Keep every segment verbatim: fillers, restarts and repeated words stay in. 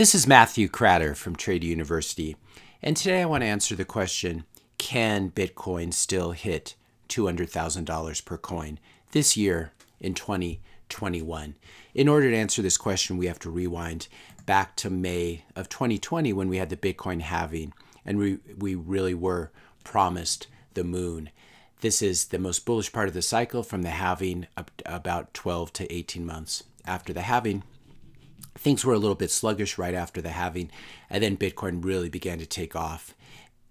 This is Matthew Cratter from Trade University, and today I want to answer the question, can Bitcoin still hit two hundred thousand dollars per coin this year in twenty twenty-one? In order to answer this question, we have to rewind back to May of twenty twenty when we had the Bitcoin halving, and we, we really were promised the moon. This is the most bullish part of the cycle from the halving up to about twelve to eighteen months after the halving. Things were a little bit sluggish right after the halving, and then Bitcoin really began to take off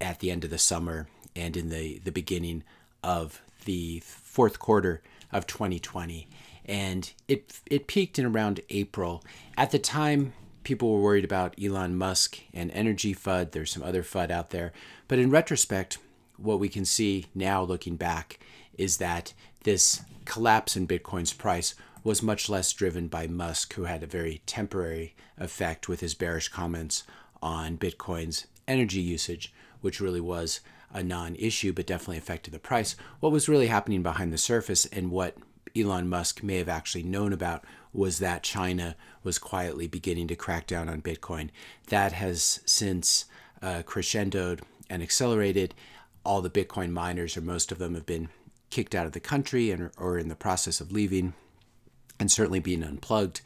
at the end of the summer and in the, the beginning of the fourth quarter of twenty twenty. And it, it peaked in around April. At the time, people were worried about Elon Musk and energy FUD. There's some other FUD out there. But in retrospect, what we can see now looking back is that this collapse in Bitcoin's price was much less driven by Musk, who had a very temporary effect with his bearish comments on Bitcoin's energy usage, which really was a non-issue, but definitely affected the price. What was really happening behind the surface and what Elon Musk may have actually known about was that China was quietly beginning to crack down on Bitcoin. That has since uh, crescendoed and accelerated. All the Bitcoin miners, or most of them, have been kicked out of the country and or in the process of leaving, and certainly being unplugged.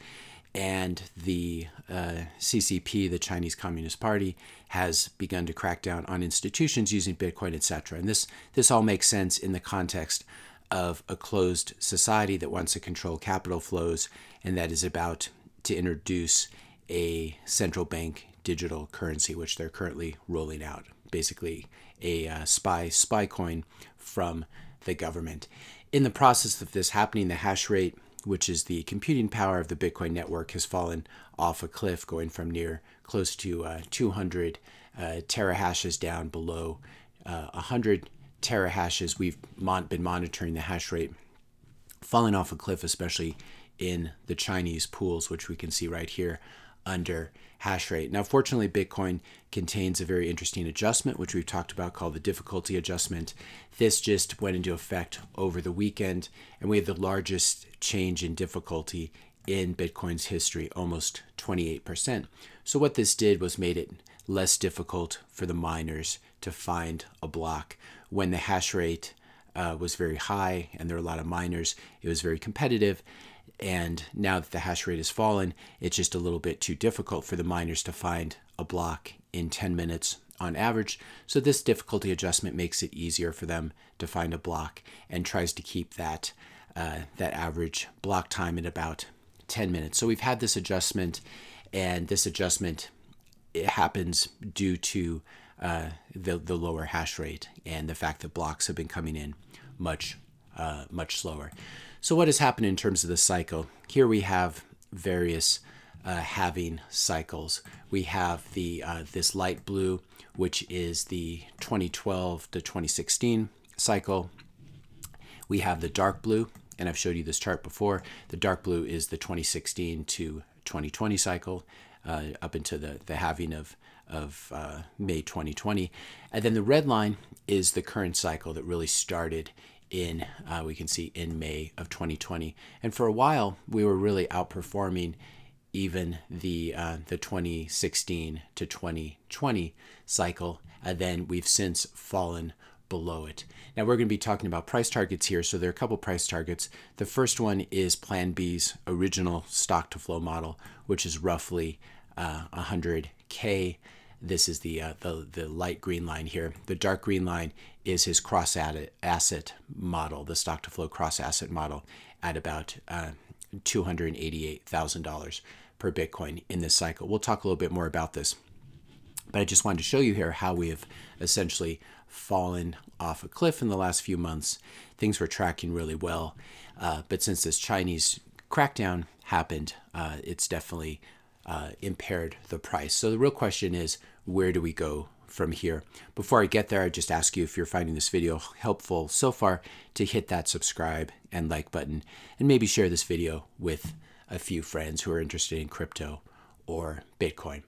And the uh, C C P, the Chinese Communist Party, has begun to crack down on institutions using Bitcoin, et cetera. And this, this all makes sense in the context of a closed society that wants to control capital flows and that is about to introduce a central bank digital currency, which they're currently rolling out, basically a uh, spy spy coin from the government. In the process of this happening, the hash rate, which is the computing power of the Bitcoin network, has fallen off a cliff, going from near close to uh, two hundred uh, terahashes down below uh, one hundred terahashes. We've mon been monitoring the hash rate falling off a cliff, especially in the Chinese pools, which we can see right here under hash rate. Now, fortunately, Bitcoin contains a very interesting adjustment, which we've talked about, called the difficulty adjustment. This just went into effect over the weekend, and we had the largest change in difficulty in Bitcoin's history, almost twenty-eight percent. So what this did was made it less difficult for the miners to find a block. When the hash rate uh, was very high and there were a lot of miners, it was very competitive. And now that the hash rate has fallen, it's just a little bit too difficult for the miners to find a block in ten minutes on average. So this difficulty adjustment makes it easier for them to find a block and tries to keep that, uh, that average block time at about ten minutes. So we've had this adjustment, and this adjustment, it happens due to uh, the, the lower hash rate and the fact that blocks have been coming in much Uh, much slower. So what has happened in terms of the cycle? Here we have various uh, halving cycles. We have the uh, this light blue, which is the twenty twelve to twenty sixteen cycle. We have the dark blue, and I've showed you this chart before. The dark blue is the twenty sixteen to twenty twenty cycle, uh, up into the, the halving of of uh, May twenty twenty. And then the red line is the current cycle that really started in, uh, we can see, in May of twenty twenty. And for a while, we were really outperforming even the, uh, the twenty sixteen to twenty twenty cycle. And then we've since fallen below it. Now, we're going to be talking about price targets here. So there are a couple price targets. The first one is Plan B's original stock to flow model, which is roughly uh, one hundred K. This is the, uh, the the light green line here. The dark green line is his cross asset model, the stock to flow cross asset model, at about uh, two hundred eighty-eight thousand dollars per Bitcoin in this cycle. We'll talk a little bit more about this, but I just wanted to show you here how we have essentially fallen off a cliff in the last few months. Things were tracking really well, uh, but since this Chinese crackdown happened, uh, it's definitely Uh, impaired the price. So the real question is, where do we go from here? Before I get there, I just ask you, if you're finding this video helpful so far, to hit that subscribe and like button, and maybe share this video with a few friends who are interested in crypto or Bitcoin.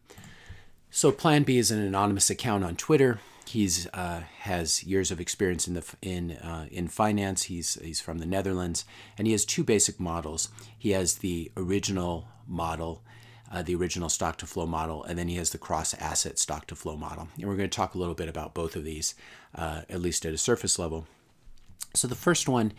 So Plan B is an anonymous account on Twitter. He's uh, has years of experience in the in uh, in finance. He's he's from the Netherlands, and he has two basic models. He has the original model, uh, the original stock to flow model, and then he has the cross asset stock to flow model. And we're going to talk a little bit about both of these, uh, at least at a surface level. So the first one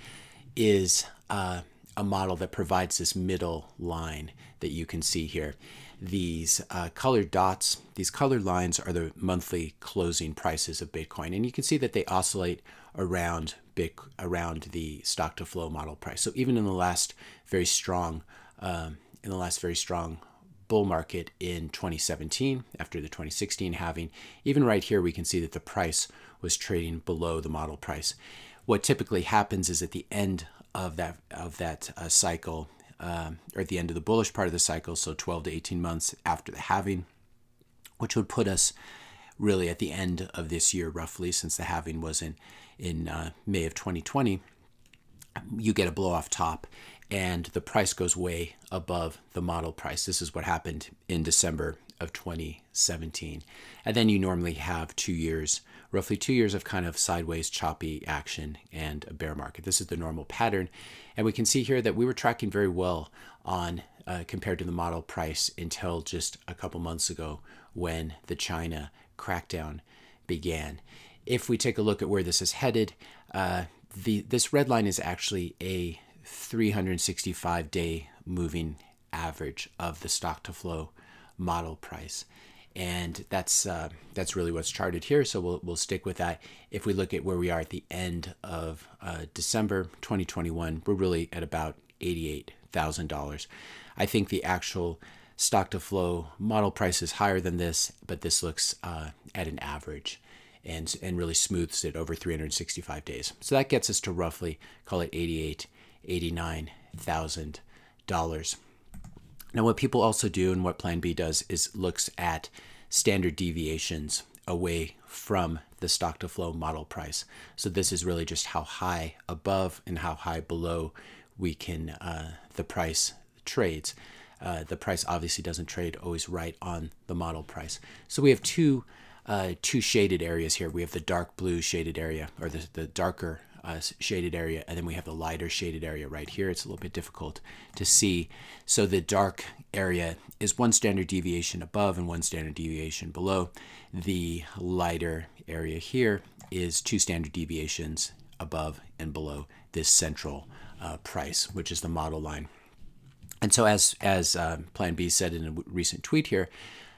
is uh, a model that provides this middle line that you can see here. These uh, colored dots, these colored lines are the monthly closing prices of Bitcoin. And you can see that they oscillate around Bit, around the stock to flow model price. So even in the last very strong, um, in the last very strong bull market in twenty seventeen, after the twenty sixteen halving, even right here, we can see that the price was trading below the model price. What typically happens is at the end of that, of that uh, cycle, Um, or at the end of the bullish part of the cycle, so twelve to eighteen months after the halving, which would put us really at the end of this year roughly, since the halving was in, in uh, May of twenty twenty, you get a blow-off top and the price goes way above the model price. This is what happened in December of twenty seventeen. And then you normally have two years, roughly two years of kind of sideways choppy action and a bear market. This is the normal pattern. And we can see here that we were tracking very well on uh, compared to the model price until just a couple months ago when the China crackdown began. If we take a look at where this is headed, uh, the this red line is actually a three hundred sixty-five day moving average of the stock to flow model price. And that's uh, that's really what's charted here. So we'll, we'll stick with that. If we look at where we are at the end of uh, December twenty twenty-one, we're really at about eighty-eight thousand dollars. I think the actual stock to flow model price is higher than this, but this looks uh, at an average and, and really smooths it over three hundred sixty-five days. So that gets us to roughly, call it eighty-eight thousand, eighty-nine thousand dollars. Now, what people also do and what Plan B does is looks at standard deviations away from the stock to flow model price. So this is really just how high above and how high below we can, uh, the price trades. Uh, the price obviously doesn't trade always right on the model price. So we have two, uh, two shaded areas here. We have the dark blue shaded area, or the, the darker Uh, shaded area, and then we have the lighter shaded area right here. It's a little bit difficult to see. So the dark area is one standard deviation above and one standard deviation below. The lighter area here is two standard deviations above and below this central uh, price, which is the model line. And so as, as uh, Plan B said in a recent tweet here,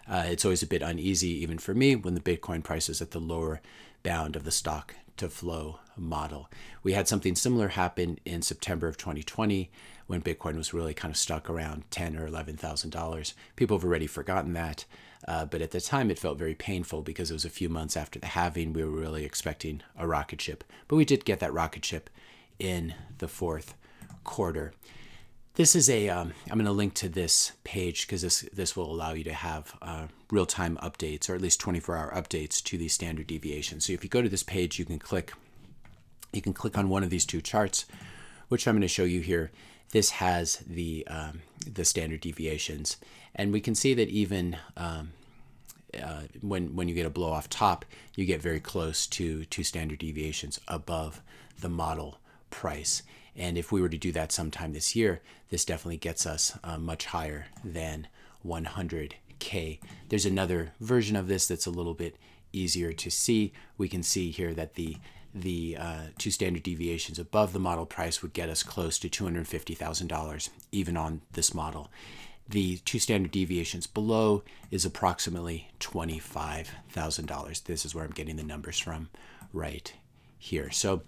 uh, it's always a bit uneasy, even for me, when the Bitcoin price is at the lower bound of the stock to flow model. We had something similar happen in September of twenty twenty when Bitcoin was really kind of stuck around ten or eleven thousand dollars. People have already forgotten that, uh, but at the time it felt very painful because it was a few months after the halving. We were really expecting a rocket ship, but we did get that rocket ship in the fourth quarter. This is a, um, I'm going to link to this page because this, this will allow you to have uh, real-time updates, or at least twenty-four hour updates to the standard deviation. So if you go to this page, you can click, you can click on one of these two charts, which I'm going to show you here. This has the, um, the standard deviations, and we can see that even um, uh, when, when you get a blow off top, you get very close to two standard deviations above the model price. And if we were to do that sometime this year, this definitely gets us uh, much higher than one hundred K. There's another version of this that's a little bit easier to see. We can see here that the, the uh, two standard deviations above the model price would get us close to two hundred fifty thousand dollars, even on this model. The two standard deviations below is approximately twenty-five thousand dollars. This is where I'm getting the numbers from right here. So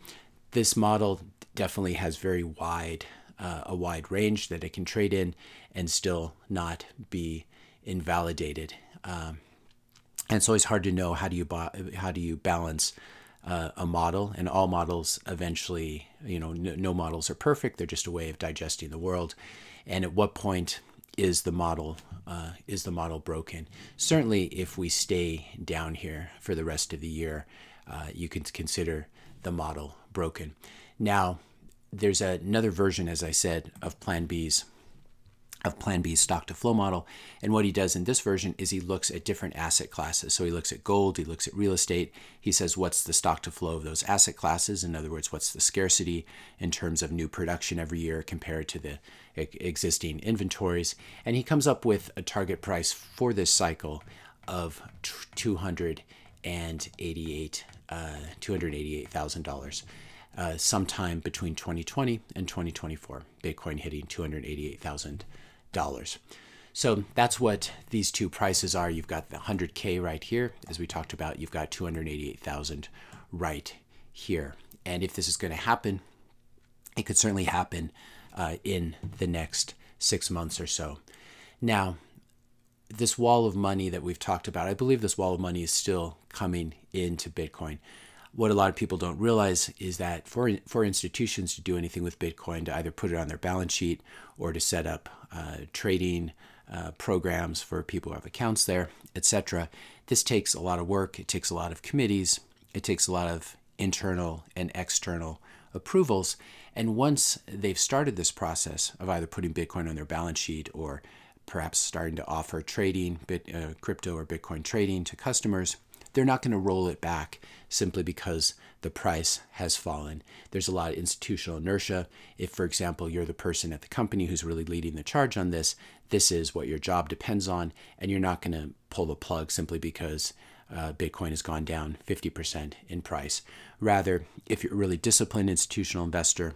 this model definitely has very wide, uh, a wide range that it can trade in and still not be invalidated. Um, and it's always hard to know how do you how do you balance uh, a model, and all models eventually, you know, no, no models are perfect. They're just a way of digesting the world. And at what point is the model uh, is the model broken? Certainly, if we stay down here for the rest of the year, uh, you can consider the model broken. Now, there's another version, as I said, of Plan B's of Plan B's stock to flow model. And what he does in this version is he looks at different asset classes. So he looks at gold, he looks at real estate. He says, what's the stock to flow of those asset classes? In other words, what's the scarcity in terms of new production every year compared to the existing inventories? And he comes up with a target price for this cycle of two hundred eighty-eight thousand dollars. Uh, sometime between twenty twenty and twenty twenty-four, Bitcoin hitting two hundred eighty-eight thousand dollars. So that's what these two prices are. You've got the one hundred K right here, as we talked about. You've got two hundred eighty-eight thousand right here. And if this is going to happen, it could certainly happen uh, in the next six months or so. Now, this wall of money that we've talked about, I believe this wall of money is still coming into Bitcoin. What a lot of people don't realize is that for, for institutions to do anything with Bitcoin, to either put it on their balance sheet or to set up uh, trading uh, programs for people who have accounts there, et cetera, this takes a lot of work. It takes a lot of committees. It takes a lot of internal and external approvals. And once they've started this process of either putting Bitcoin on their balance sheet or perhaps starting to offer trading, bit, uh, crypto or Bitcoin trading to customers, they're not going to roll it back simply because the price has fallen. There's a lot of institutional inertia. If, for example, you're the person at the company who's really leading the charge on this, this is what your job depends on, and you're not going to pull the plug simply because uh, Bitcoin has gone down fifty percent in price. Rather, if you're a really disciplined institutional investor,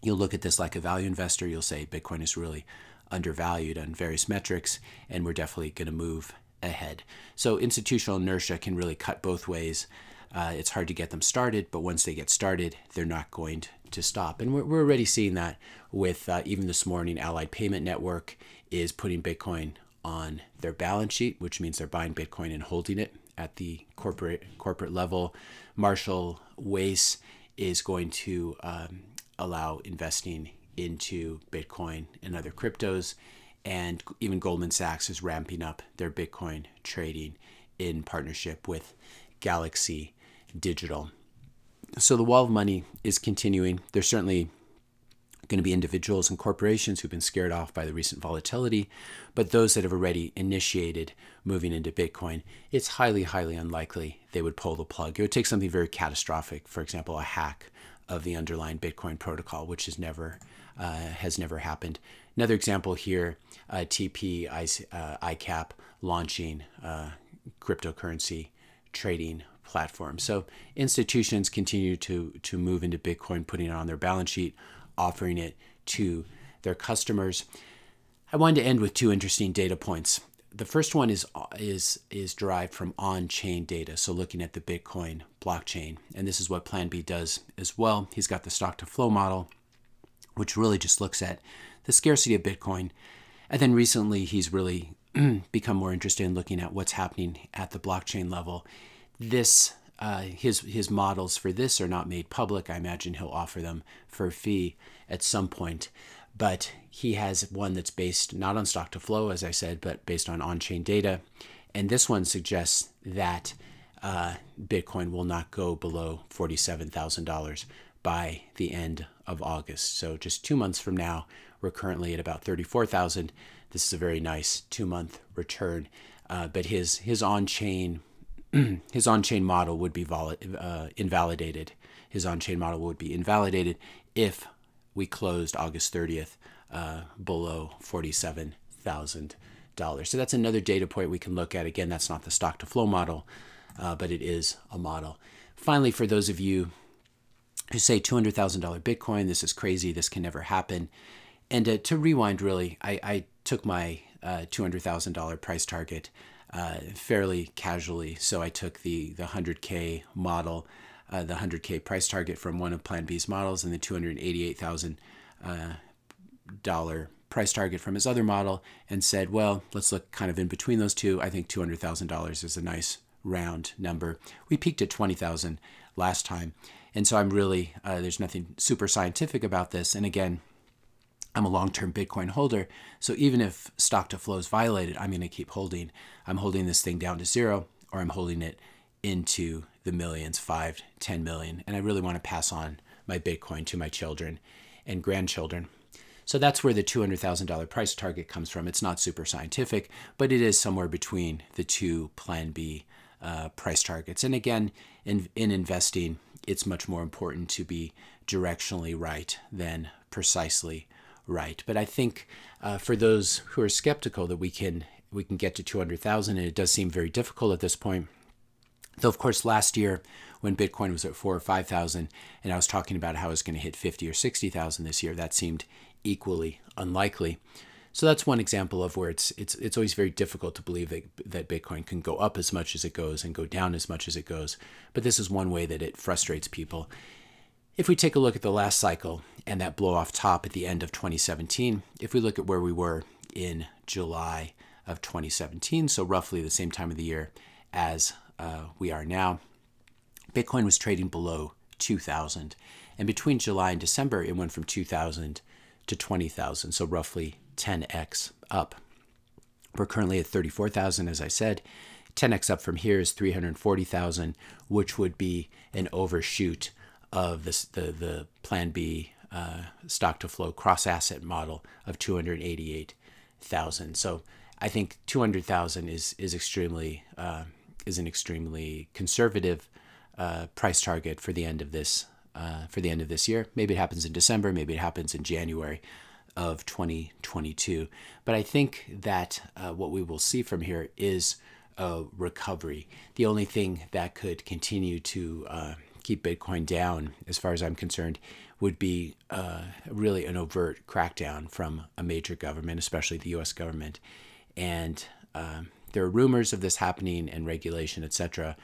you'll look at this like a value investor. You'll say Bitcoin is really undervalued on various metrics, and we're definitely going to move ahead. So institutional inertia can really cut both ways. Uh, it's hard to get them started, but once they get started, they're not going to stop. And we're, we're already seeing that with uh, even this morning, Allied Payment Network is putting Bitcoin on their balance sheet, which means they're buying Bitcoin and holding it at the corporate corporate level. Marshall Ways is going to um, allow investing into Bitcoin and other cryptos. And even Goldman Sachs is ramping up their Bitcoin trading in partnership with Galaxy Digital. So the wall of money is continuing. There's certainly going to be individuals and corporations who've been scared off by the recent volatility, but those that have already initiated moving into Bitcoin, it's highly, highly unlikely they would pull the plug. It would take something very catastrophic, for example, a hack of the underlying Bitcoin protocol, which is never uh, has never happened. Another example here, uh, T P, uh, I CAP launching uh, cryptocurrency trading platform. So institutions continue to, to move into Bitcoin, putting it on their balance sheet, offering it to their customers. I wanted to end with two interesting data points. The first one is, is, is derived from on-chain data, so looking at the Bitcoin blockchain. And this is what Plan B does as well. He's got the stock-to-flow model, which really just looks at the scarcity of Bitcoin. And then recently, he's really become more interested in looking at what's happening at the blockchain level. This, uh, his, his models for this are not made public. I imagine he'll offer them for a fee at some point. But he has one that's based not on stock to flow, as I said, but based on on-chain data. And this one suggests that uh, Bitcoin will not go below forty-seven thousand dollars by the end of August. So just two months from now, we're currently at about thirty-four thousand. This is a very nice two-month return. Uh, but his his on-chain his on-chain model would be vol uh, invalidated. His on-chain model would be invalidated if we closed August thirtieth uh, below forty-seven thousand dollars. So that's another data point we can look at. Again, that's not the stock to flow model, uh, but it is a model. Finally, for those of you who say two hundred thousand dollar Bitcoin, this is crazy, this can never happen. And uh, to rewind, really, I, I took my uh, two hundred thousand dollar price target uh, fairly casually. So I took the, the one hundred K model, Uh, the one hundred K price target from one of Plan B's models and the two hundred eighty-eight thousand dollar uh, price target from his other model and said, well, let's look kind of in between those two. I think two hundred thousand dollars is a nice round number. We peaked at twenty thousand dollars last time. And so I'm really, uh, there's nothing super scientific about this. And again, I'm a long-term Bitcoin holder. So even if stock to flow is violated, I'm going to keep holding. I'm holding this thing down to zero, or I'm holding it into the millions, five, ten million. And I really want to pass on my Bitcoin to my children and grandchildren. So that's where the two hundred thousand dollar price target comes from. It's not super scientific, but it is somewhere between the two Plan B uh, price targets. And again, in, in investing, it's much more important to be directionally right than precisely right. But I think uh, for those who are skeptical that we can we can get to two hundred thousand, and it does seem very difficult at this point. Though, of course, last year when Bitcoin was at four or five thousand, and I was talking about how it's going to hit fifty or sixty thousand this year, that seemed equally unlikely. So that's one example of where it's it's it's always very difficult to believe that, that Bitcoin can go up as much as it goes and go down as much as it goes. But this is one way that it frustrates people. If we take a look at the last cycle and that blow-off top at the end of twenty seventeen, if we look at where we were in July of twenty seventeen, so roughly the same time of the year as uh, we are now, Bitcoin was trading below two thousand. And between July and December, it went from two thousand to twenty thousand, so roughly ten X up. We're currently at thirty-four thousand, as I said. ten X up from here is three hundred forty thousand, which would be an overshoot of this, the, the Plan B uh, stock-to-flow cross-asset model of two hundred eighty-eight thousand. So I think two hundred thousand is is extremely uh, is an extremely conservative uh, price target for the end of this uh, for the end of this year. Maybe it happens in December. Maybe it happens in January of twenty twenty-two. But I think that uh, what we will see from here is a recovery. The only thing that could continue to uh, keep Bitcoin down, as far as I'm concerned, would be uh, really an overt crackdown from a major government, especially the U S government. And uh, there are rumors of this happening and regulation, et cetera.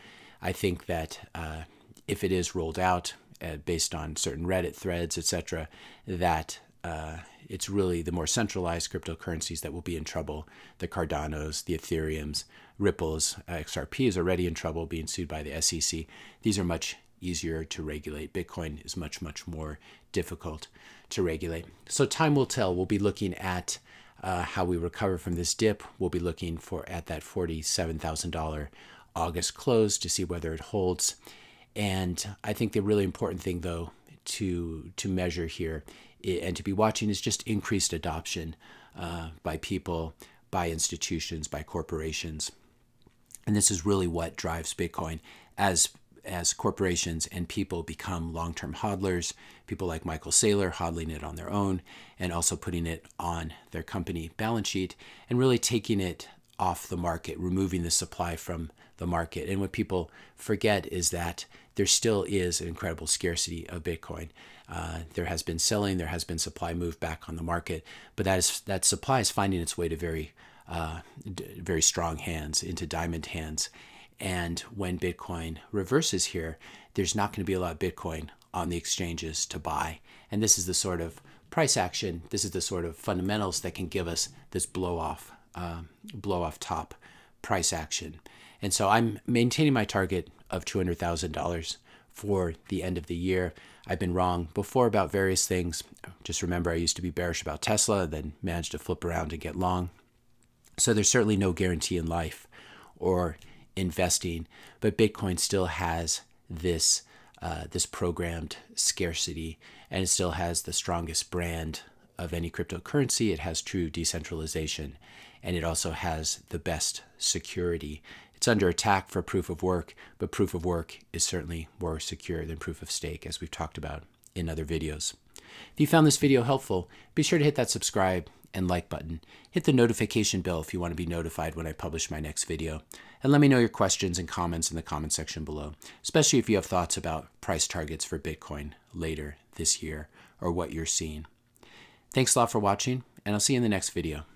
I think that uh, if it is rolled out uh, based on certain Reddit threads, et cetera, that uh, it's really the more centralized cryptocurrencies that will be in trouble. The Cardanos, the Ethereums, Ripples, uh, X R P is already in trouble, being sued by the S E C. These are much easier to regulate. Bitcoin is much, much more difficult to regulate. So time will tell. We'll be looking at Uh, how we recover from this dip. We'll be looking for at that forty-seven thousand dollar August close to see whether it holds. And I think the really important thing, though, to to measure here and to be watching is just increased adoption uh, by people, by institutions, by corporations. And this is really what drives Bitcoin. As as corporations and people become long-term hodlers, people like Michael Saylor hodling it on their own and also putting it on their company balance sheet and really taking it off the market, removing the supply from the market. And what people forget is that there still is an incredible scarcity of Bitcoin. Uh, there has been selling, there has been supply moved back on the market, but that is that supply is finding its way to very, uh, very strong hands, into diamond hands. And when Bitcoin reverses here, there's not going to be a lot of Bitcoin on the exchanges to buy. And this is the sort of price action, this is the sort of fundamentals that can give us this blow off, um, blow off top price action. And so I'm maintaining my target of two hundred thousand dollars for the end of the year. I've been wrong before about various things. Just remember, I used to be bearish about Tesla, then managed to flip around and get long. So there's certainly no guarantee in life or investing, but Bitcoin still has this uh, this programmed scarcity, and it still has the strongest brand of any cryptocurrency. It has true decentralization, and it also has the best security. It's under attack for proof of work, but proof of work is certainly more secure than proof of stake, as we've talked about in other videos. If you found this video helpful, be sure to hit that subscribe and like button. Hit the notification bell if you want to be notified when I publish my next video. And let me know your questions and comments in the comment section below, especially if you have thoughts about price targets for Bitcoin later this year or what you're seeing. Thanks a lot for watching, and I'll see you in the next video.